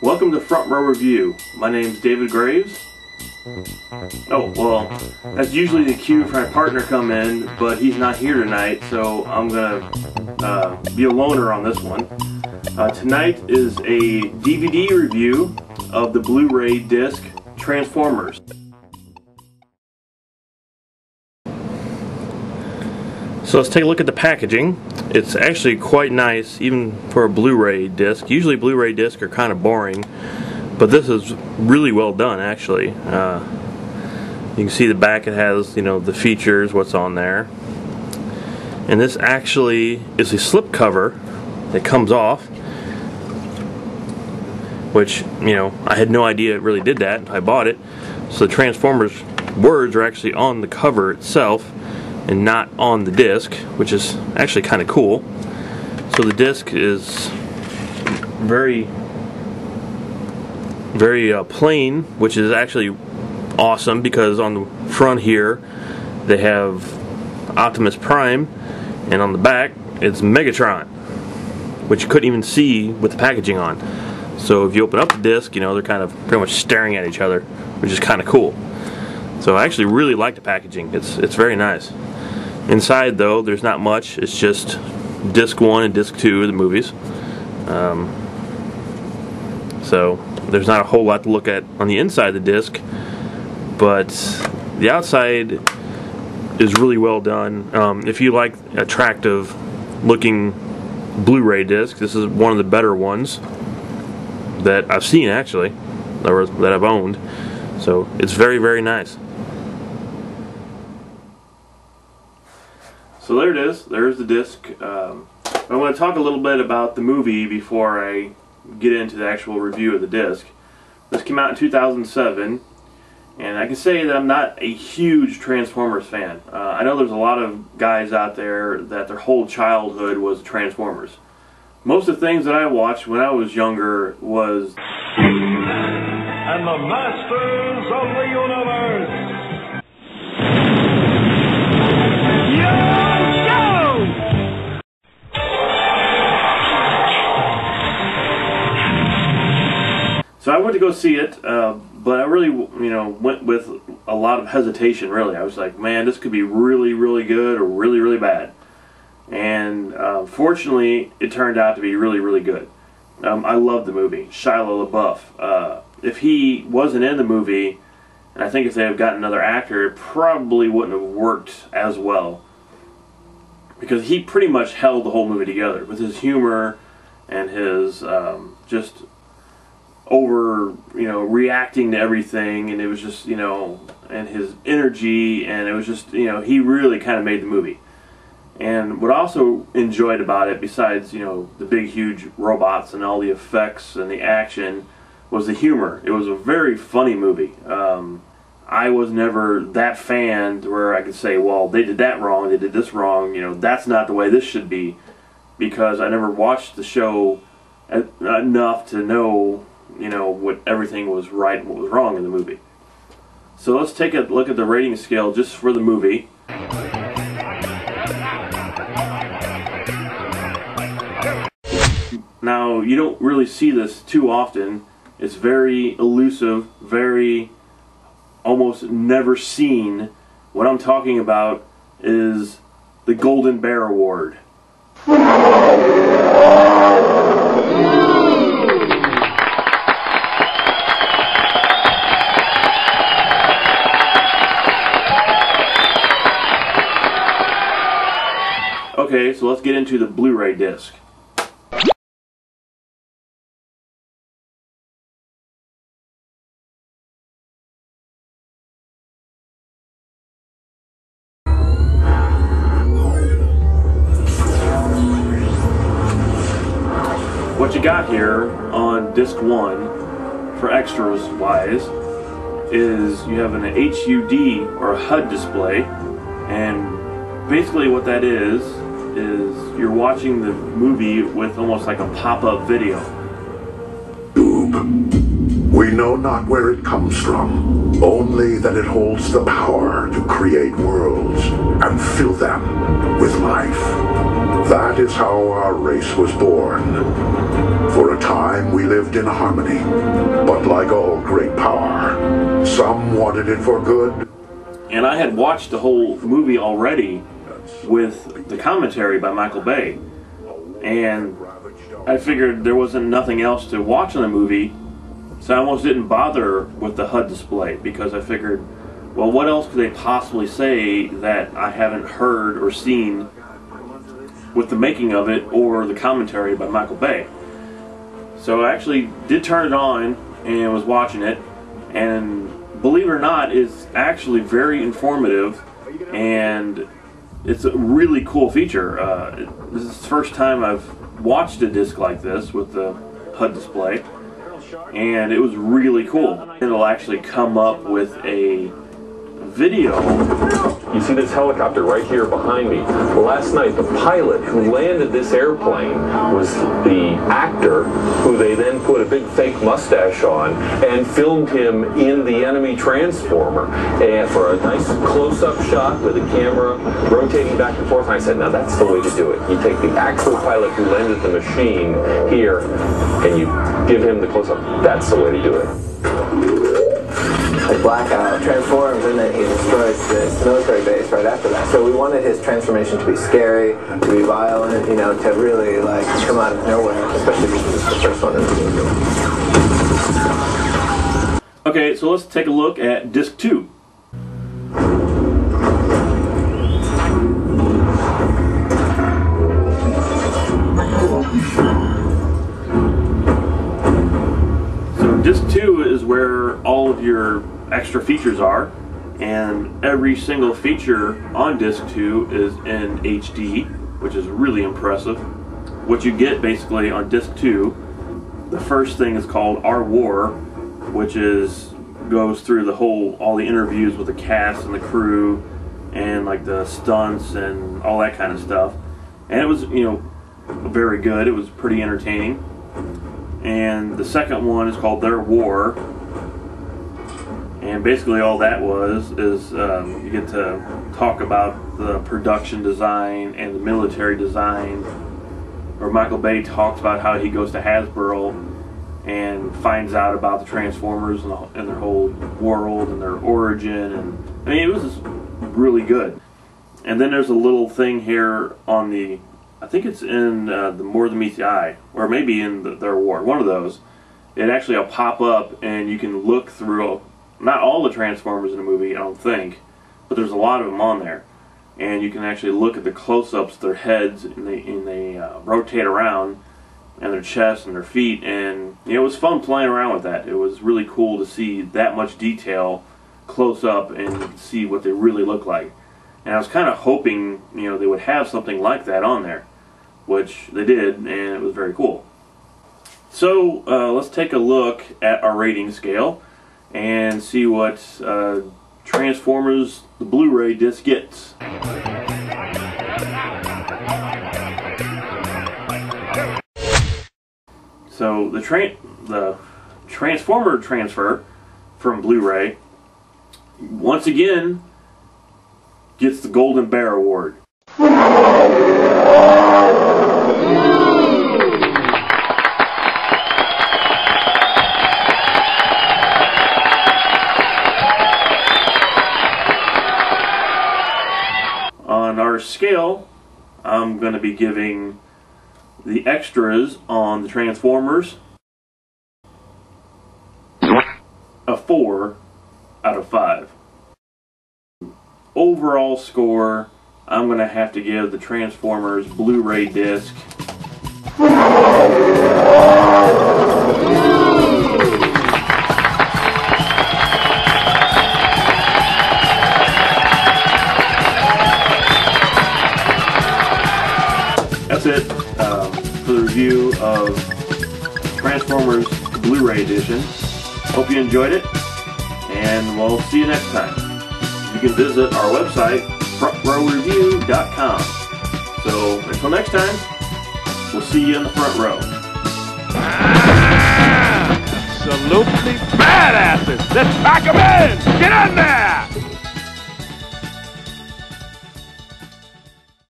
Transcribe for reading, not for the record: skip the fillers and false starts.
Welcome to Front Row Review. My name's David Graves. Oh, well, that's usually the cue for my partner come in, but he's not here tonight, so I'm gonna be a loner on this one. Tonight is a DVD review of the Blu-ray disc Transformers. So let's take a look at the packaging. It's actually quite nice, even for a Blu-ray disc. Usually Blu-ray discs are kind of boring, but this is really well done, actually. You can see the back, it has, you know, the features, what's on there. And this actually is a slip cover that comes off, which, you know, I had no idea it really did that. I bought it. So the Transformers words are actually on the cover itself and not on the disc, which is actually kind of cool. So the disc is very plain, which is actually awesome, because on the front here they have Optimus Prime, and on the back it's Megatron, which you couldn't even see with the packaging on. So if you open up the disc, you know, they're kind of pretty much staring at each other, which is kind of cool. So I actually really like the packaging. It's very nice. Inside, though, there's not much. It's just disc 1 and disc 2 of the movies. So there's not a whole lot to look at on the inside of the disc, but the outside is really well done. If you like attractive looking Blu-ray disc, this is one of the better ones that I've seen, actually, or that I've owned. So it's very nice. So there it is. There's the disc. I want to talk a little bit about the movie before I get into the actual review of the disc. This came out in 2007, and I can say that I'm not a huge Transformers fan. I know there's a lot of guys out there that their whole childhood was Transformers. Most of the things that I watched when I was younger was... And the Masters of the Universe! So I went to go see it, but I really, you know, went with a lot of hesitation, really. I was like, man, this could be really good or really bad. And fortunately, it turned out to be really good. I love the movie. Shia LaBeouf. If he wasn't in the movie, and I think if they had gotten another actor, it probably wouldn't have worked as well, because he pretty much held the whole movie together with his humor and his just over, you know, reacting to everything, and it was just, you know, and his energy, and it was just, you know, he really kind of made the movie. And what I also enjoyed about it, besides, you know, the big huge robots and all the effects and the action, was the humor. It was a very funny movie. I was never that fan where I could say, well, they did that wrong, they did this wrong, you know, that's not the way this should be, because I never watched the show enough to know, you know, what everything was right and what was wrong in the movie. So let's take a look at the rating scale just for the movie. Now, you don't really see this too often. It's very elusive, very almost never seen. What I'm talking about is the Golden Bear Award. Okay, so let's get into the Blu-ray disc. What you got here on disc 1 for extras wise is you have an HUD or a HUD display, and basically what that is you're watching the movie with almost like a pop-up video. Tube. We know not where it comes from, only that it holds the power to create worlds and fill them with life. That is how our race was born. For a time, we lived in harmony. But like all great power, some wanted it for good. And I had watched the whole movie already with the commentary by Michael Bay. And I figured there wasn't nothing else to watch in the movie, so I almost didn't bother with the HUD display, because I figured, well, what else could they possibly say that I haven't heard or seen with the making of it or the commentary by Michael Bay? So I actually did turn it on and was watching it, and believe it or not, it's actually very informative, and it's a really cool feature. This is the first time I've watched a disc like this with the HUD display, and it was really cool. It'll actually come up with a video. You see this helicopter right here behind me. Last night, the pilot who landed this airplane was the actor who they then put a big fake mustache on and filmed him in the enemy transformer for a nice close-up shot with a camera rotating back and forth. And I said, now that's the way to do it. You take the actual pilot who landed the machine here and you give him the close-up. That's the way to do it. The Blackout transforms, and then he destroys this military base right after that. So we wanted his transformation to be scary, to be violent, you know, to really, like, come out of nowhere, especially because it's the first one in the movie. Okay, so let's take a look at Disc 2. So Disc 2 is where all of your extra features are, and every single feature on disc 2 is in HD, which is really impressive. What you get basically on disc 2, the first thing is called Our War, which goes through the whole, all the interviews with the cast and the crew and like the stunts and all that kind of stuff. And it was, you know, very good. It was pretty entertaining. And the second one is called Their War. And basically all that is you get to talk about the production design and the military design, or Michael Bay talks about how he goes to Hasbro and finds out about the Transformers and their whole world and their origin. And I mean, it was just really good. And then there's a little thing here on the, I think it's in the More Than Meets the Eye, or maybe in Their War, one of those. It actually will pop up and you can look through. Not all the Transformers in the movie, I don't think, but there's a lot of them on there. And you can actually look at the close-ups, their heads, and they rotate around, and their chests and their feet, and you know, it was fun playing around with that. It was really cool to see that much detail close up and see what they really look like. And I was kind of hoping, you know, they would have something like that on there, which they did, and it was very cool. So let's take a look at our rating scale and see what Transformers the Blu-ray disc gets. So the Transformer transfer from Blu-ray once again gets the Golden Bear Award. Scale, I'm going to be giving the extras on the Transformers a 4 out of 5. Overall score, I'm going to have to give the Transformers Blu-ray disc for the review of Transformers Blu-ray edition. Hope you enjoyed it, and we'll see you next time. You can visit our website, FrontRowReview.com. So until next time, we'll see you in the front row. Absolutely badasses! Let's pack them in! Get in there!